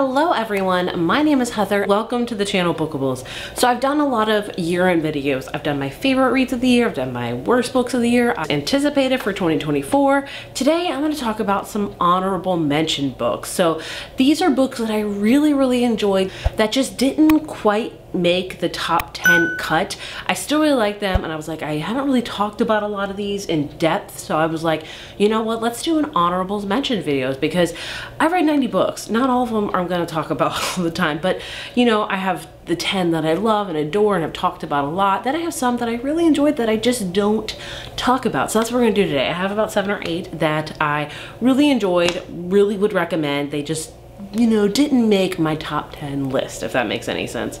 Hello everyone, my name is Heather. Welcome to the channel Bookables. So I've done a lot of year-end videos. I've done my favorite reads of the year, I've done my worst books of the year, I've anticipated for 2024. Today I'm going to talk about some honorable mention books. So these are books that I really enjoyed that just didn't quite make the top 10 cut. I still really like them, and I was like, I haven't really talked about a lot of these in depth, so I was like, you know what, let's do an honorable mention videos, because I read 90 books. Not all of them I'm gonna talk about all the time, but you know, I have the 10 that I love and adore and have talked about a lot. Then I have some that I really enjoyed that I just don't talk about. So that's what we're gonna do today. I have about 7 or 8 that I really enjoyed, really would recommend. They just, you know, didn't make my top 10 list, if that makes any sense.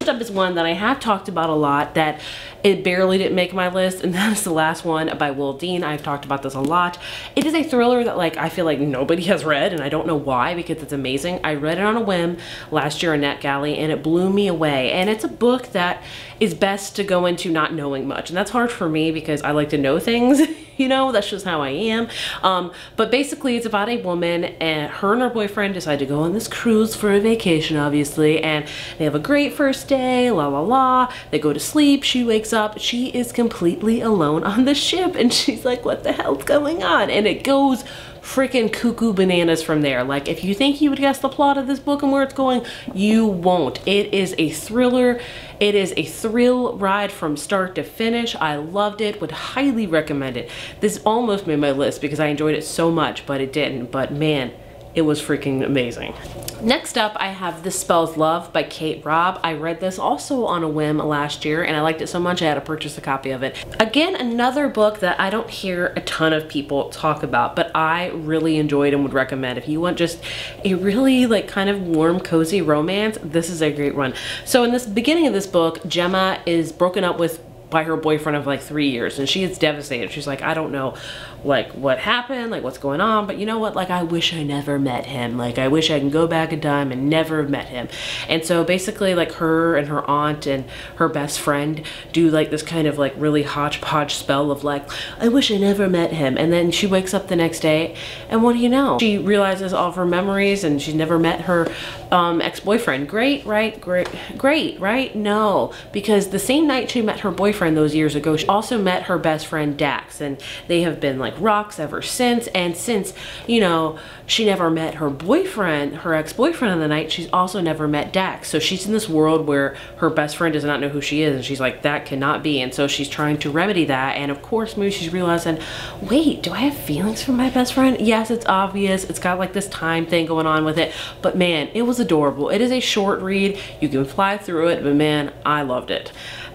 First up is one that I have talked about a lot that it barely didn't make my list, and that is The Last One by Will Dean. I've talked about this a lot. It is a thriller that, like, I feel like nobody has read, and I don't know why, because it's amazing. I read it on a whim last year in NetGalley, and it blew me away. And it's a book that is best to go into not knowing much, and that's hard for me because I like to know things. You know, that's just how I am. But basically it's about a woman, and her and her boyfriend decide to go on this cruise for a vacation, obviously, and they have a great first day, la la la. They go to sleep, she wakes up, she is completely alone on the ship, and she's like, what the hell's going on? And it goes freaking cuckoo bananas from there. Like, if you think you would guess the plot of this book and where it's going, you won't. It is a thriller. It is a thrill ride from start to finish. I loved it, would highly recommend it. This almost made my list because I enjoyed it so much, but it didn't. But man, it was freaking amazing. Next up, I have This Spells Love by Kate Robb. I read this also on a whim last year, and I liked it so much I had to purchase a copy of it. Again, another book that I don't hear a ton of people talk about, but I really enjoyed and would recommend. If you want just a really, like, kind of warm, cozy romance, this is a great one. So in this beginning of this book, Gemma is broken up with by her boyfriend of like 3 years, and she is devastated. She's like, I don't know, like, what happened, like, what's going on, but you know what, like, I wish I never met him. Like, I wish I can go back in time and never have met him. And so basically, like, her and her aunt and her best friend do like this kind of like really hodgepodge spell of like, I wish I never met him. And then she wakes up the next day, and what do you know, she realizes all of her memories, and she's never met her ex-boyfriend. Great, right? Great, right? No, because the same night she met her boyfriend those years ago, she also met her best friend Dax, and they have been like rocks ever since. And since, you know, she never met her boyfriend, her ex-boyfriend on the night, she's also never met Dax. So she's in this world where her best friend does not know who she is, and she's like, that cannot be. And so she's trying to remedy that, and of course maybe she's realizing, wait, do I have feelings for my best friend? Yes, it's obvious, it's got like this time thing going on with it, but man, it was adorable. It is a short read, you can fly through it, but man, I loved it.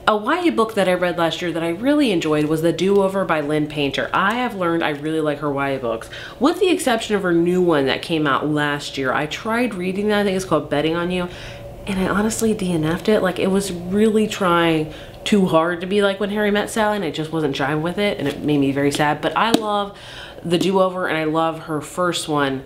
A YA book that I read last year that I really enjoyed was The Do-Over by Lynn Painter. I have learned I really like her YA books, with the exception of her new one that came out last year. I tried reading that, I think it's called Betting on You, and I honestly DNF'd it. Like, it was really trying too hard to be like When Harry Met Sally, and I just wasn't jiving with it, and it made me very sad. But I love The Do-Over, and I love her first one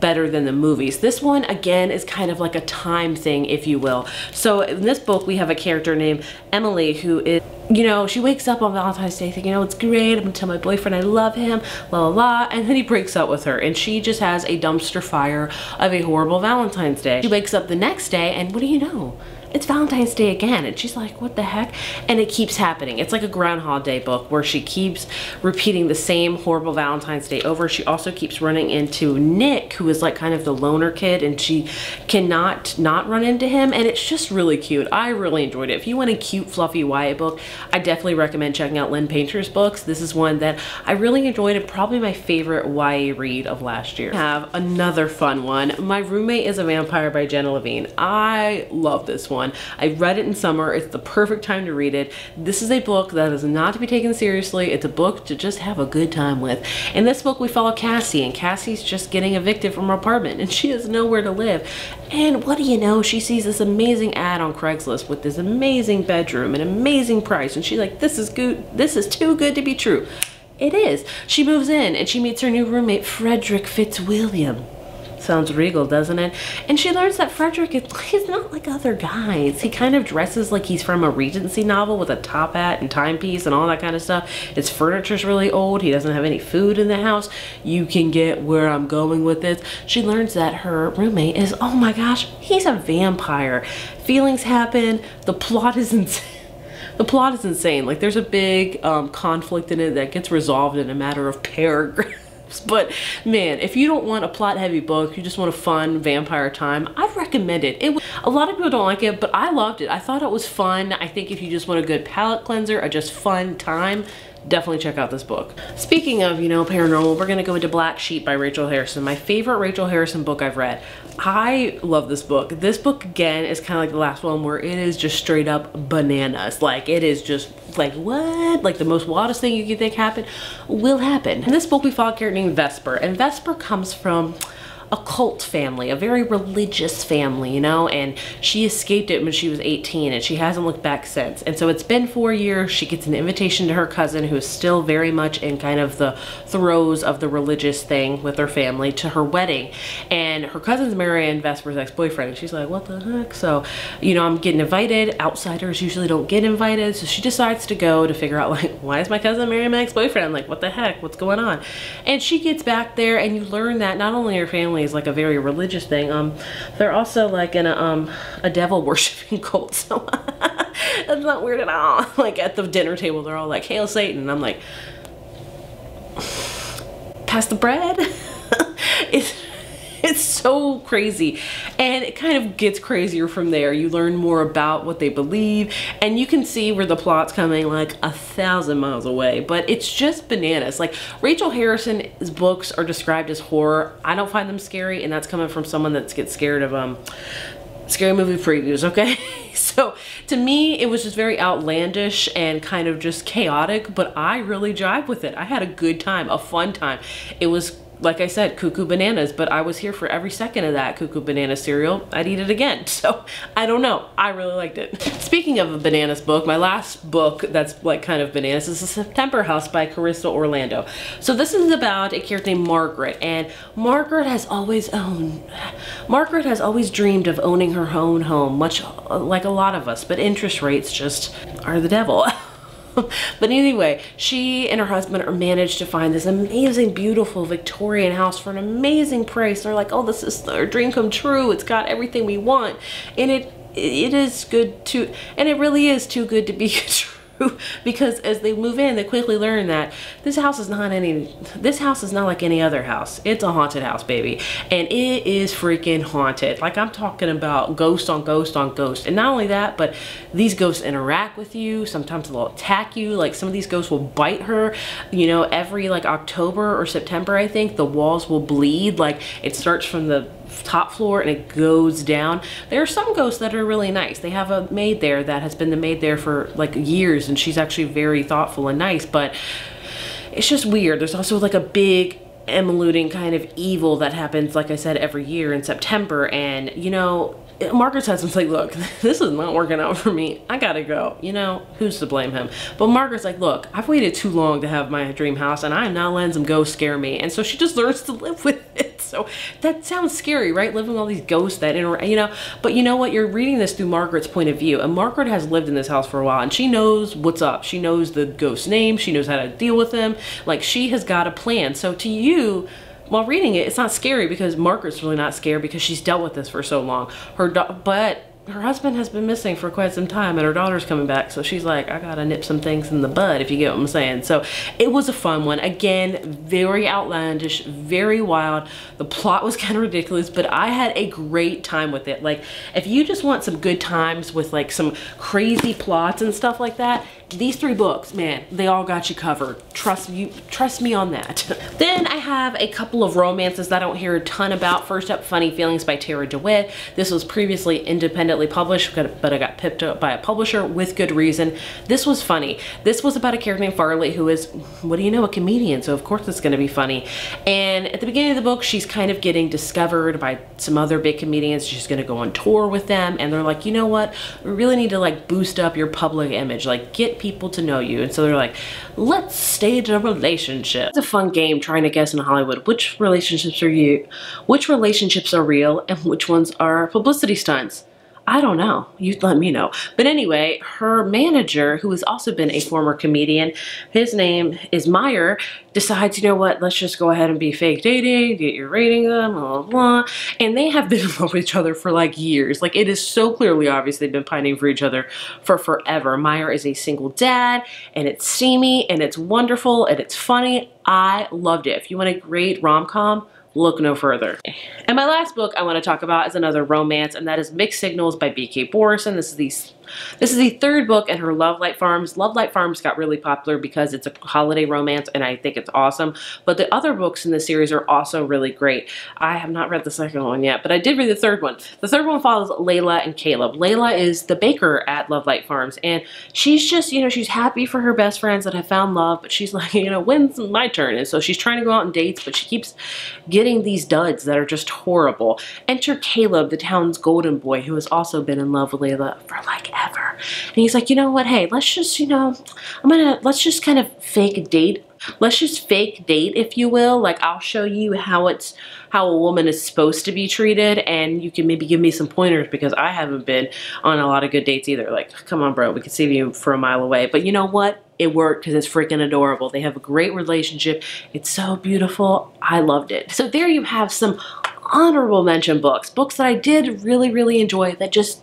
better than the movies. This one, again, is kind of like a time thing, if you will. So in this book, we have a character named Emily who is, you know, she wakes up on Valentine's Day thinking, oh, it's great, I'm gonna tell my boyfriend I love him, la la la, and then he breaks up with her, and she just has a dumpster fire of a horrible Valentine's Day. She wakes up the next day, and what do you know? It's Valentine's Day again, and she's like, what the heck? And it keeps happening. It's like a Groundhog Day book where she keeps repeating the same horrible Valentine's Day over. She also keeps running into Nick, who is like kind of the loner kid, and she cannot not run into him, and it's just really cute. I really enjoyed it. If you want a cute, fluffy YA book, I definitely recommend checking out Lynn Painter's books. This is one that I really enjoyed, and probably my favorite YA read of last year. I have another fun one, My Roommate is a Vampire by Jenna Levine. I love this one. I read it in summer. It's the perfect time to read it. This is a book that is not to be taken seriously. It's a book to just have a good time with. In this book, we follow Cassie, and Cassie's just getting evicted from her apartment, and she has nowhere to live. And what do you know? She sees this amazing ad on Craigslist with this amazing bedroom, an amazing price, and she's like, this is good. This is too good to be true. It is. She moves in, and she meets her new roommate, Frederick Fitzwilliam. sounds regal, doesn't it? And she learns that Frederick is not like other guys. He kind of dresses like he's from a Regency novel with a top hat and timepiece and all that kind of stuff. His furniture's really old. He doesn't have any food in the house. You can get where I'm going with this. She learns that her roommate is, oh my gosh, he's a vampire. Feelings happen. The plot is insane. The plot is insane. Like, there's a big conflict in it that gets resolved in a matter of paragraphs. But man, if you don't want a plot heavy book, you just want a fun vampire time, I'd recommend it. A lot of people don't like it, but I loved it. I thought it was fun. I think if you just want a good palate cleanser or just fun time, definitely check out this book. Speaking of, you know, paranormal, we're gonna go into Black Sheep by Rachel Harrison, my favorite Rachel Harrison book I've read. I love this book. This book, again, is kind of like the last one where it is just straight up bananas. Like, it is just like, what? Like, the most wildest thing you can think happened will happen. In this book, we follow a character named Vesper, and Vesper comes from a cult family, a very religious family, you know, and she escaped it when she was 18 and she hasn't looked back since. And so it's been 4 years. She gets an invitation to her cousin, who is still very much in kind of the throes of the religious thing with her family, to her wedding. And her cousin's marrying Vesper's ex-boyfriend, and she's like, what the heck? So, you know, I'm getting invited. Outsiders usually don't get invited. So she decides to go to figure out, like, why is my cousin marrying my ex-boyfriend? Like, what the heck? What's going on? And she gets back there, and you learn that not only her family is like a very religious thing, they're also like in a devil worshiping cult. So that's not weird at all. Like, at the dinner table, they're all like, hail Satan, and I'm like, pass the bread. It's so crazy, and it kind of gets crazier from there. You learn more about what they believe, and you can see where the plot's coming like 1,000 miles away, but it's just bananas. Like, Rachel Harrison's books are described as horror. I don't find them scary, and that's coming from someone that gets scared of scary movie previews, okay? So to me, it was just very outlandish and kind of just chaotic, but I really jive with it. I had a good time, a fun time. It was, like I said, cuckoo bananas, but I was here for every second of that cuckoo banana cereal. I'd eat it again. So I don't know. I really liked it. Speaking of a bananas book, my last book that's like kind of bananas is The September House by Carissa Orlando. So this is about a character named Margaret, and Margaret has always dreamed of owning her own home, much like a lot of us, but interest rates just are the devil. But anyway, she and her husband are managed to find this amazing, beautiful Victorian house for an amazing price. They're like, oh, this is our dream come true. It's got everything we want. And it is good to, and it really is too good to be true, because as they move in, they quickly learn that this house is not like any other house. It's a haunted house, baby. And it is freaking haunted. Like, I'm talking about ghost on ghost on ghost. And not only that, but these ghosts interact with you. Sometimes they'll attack you. Like, some of these ghosts will bite her. You know, every like October or September, I think, the walls will bleed. Like, it starts from the top floor and it goes down. There are some ghosts that are really nice. They have a maid there that has been the maid there for like years, and she's actually very thoughtful and nice, but it's just weird. There's also like a big emulating kind of evil that happens, like I said, every year in September, and you know, Margaret's husband's like, look, this is not working out for me. I gotta go. You know, who's to blame him? But Margaret's like, look, I've waited too long to have my dream house, and I'm not letting some ghosts scare me. And so she just learns to live with it. So that sounds scary, right? Living with all these ghosts that, you know, but you know what? You're reading this through Margaret's point of view. And Margaret has lived in this house for a while, and she knows what's up. She knows the ghost's name. She knows how to deal with them. Like, she has got a plan. So to you, while reading it, it's not scary, because Margaret's really not scared, because she's dealt with this for so long. But her husband has been missing for quite some time, and her daughter's coming back, so she's like, I gotta nip some things in the bud, if you get what I'm saying. So it was a fun one. Again, very outlandish, very wild. The plot was kind of ridiculous, but I had a great time with it. Like, if you just want some good times with like some crazy plots and stuff like that, these three books, man, they all got you covered. Trust me on that. Then I have a couple of romances that I don't hear a ton about. First up, Funny Feelings by Tara DeWitt. This was previously independently published, but I got picked up by a publisher with good reason. This was funny. This was about a character named Farley, who is, what do you know, a comedian, so of course it's gonna be funny. And at the beginning of the book, she's kind of getting discovered by some other big comedians. She's gonna go on tour with them, and they're like, you know what? We really need to like boost up your public image. Like, get get people to know you. And so they're like, let's stage a relationship. It's a fun game trying to guess in Hollywood which relationships are real and which ones are publicity stunts. I don't know. You'd let me know. But anyway, her manager, who has also been a former comedian, his name is Meyer, decides, you know what, let's just go ahead and be fake dating, get your rating up, blah, blah, blah. And they have been in love with each other for like years. Like, it is so clearly obvious they've been pining for each other for forever. Meyer is a single dad, and it's steamy, and it's wonderful, and it's funny. I loved it. If you want a great rom-com, look no further. And my last book I want to talk about is another romance, and that is Mixed Signals by B.K. Borison. This is the third book in her Love Light Farms. Love Light Farms got really popular because it's a holiday romance, and I think it's awesome. But the other books in the series are also really great. I have not read the second one yet, but I did read the third one. The third one follows Layla and Caleb. Layla is the baker at Love Light Farms, and she's just, you know, she's happy for her best friends that have found love, but she's like, you know, when's my turn? And so she's trying to go out on dates, but she keeps getting these duds that are just horrible. Enter Caleb, the town's golden boy, who has also been in love with Layla for like ever. And he's like, you know what, hey, let's just, you know, let's just kind of fake date. Let's just fake date, if you will. Like, I'll show you how a woman is supposed to be treated, and you can maybe give me some pointers because I haven't been on a lot of good dates either. Like, come on, bro, we can see you for a mile away. But you know what? It worked because it's freaking adorable. They have a great relationship. It's so beautiful. I loved it. So there you have some honorable mention books, books that I did really, really enjoy that just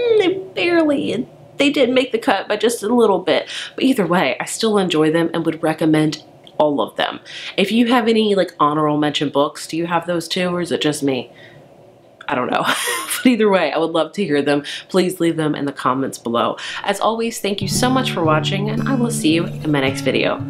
they didn't make the cut by just a little bit. But either way, I still enjoy them and would recommend all of them. If you have any like honorable mention books, do you have those too, or is it just me? I don't know. But either way, I would love to hear them. Please leave them in the comments below. As always, thank you so much for watching, and I will see you in my next video.